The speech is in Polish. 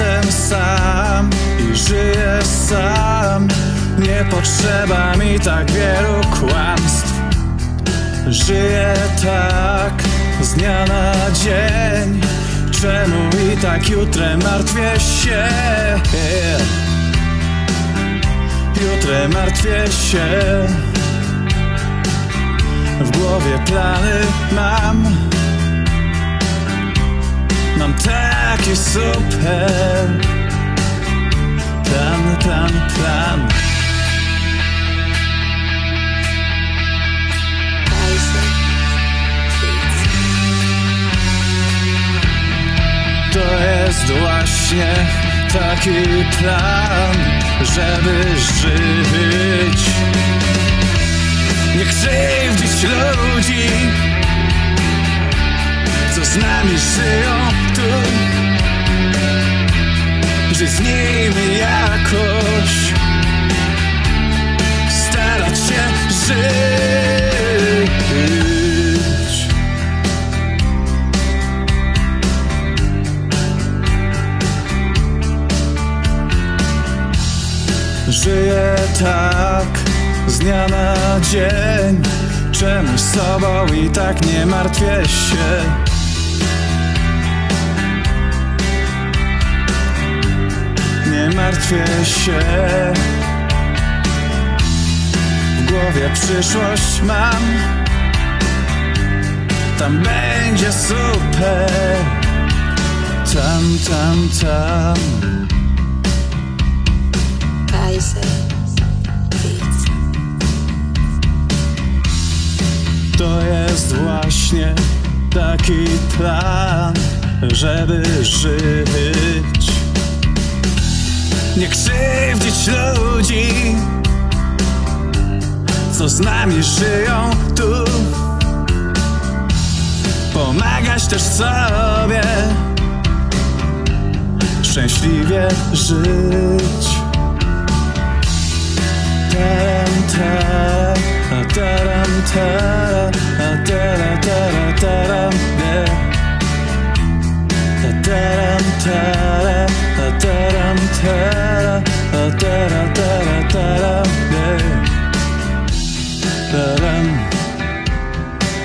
jestem sam i żyję sam. Nie potrzeba mi tak wielu kłamstw. Żyję tak z dnia na dzień. Czemu i tak jutrem martwię się? Jutrem martwię się. W głowie plany mam. Mam taki super plan. To jest właśnie taki plan, żeby żyć. Nie krzywdzić ludzi, co z nami żyją tu. Żyć z nimi jakoś, starać się żyć. Żyję tak z dnia na dzień. Czemu sobą i tak nie martwię się? Nie martwię się. W głowie przyszłość mam. Tam będzie super. Tam to jest właśnie taki plan, żeby żyć. Nie krzywdzić ludzi, co z nami żyją tu. Pomagać też sobie, szczęśliwie żyć.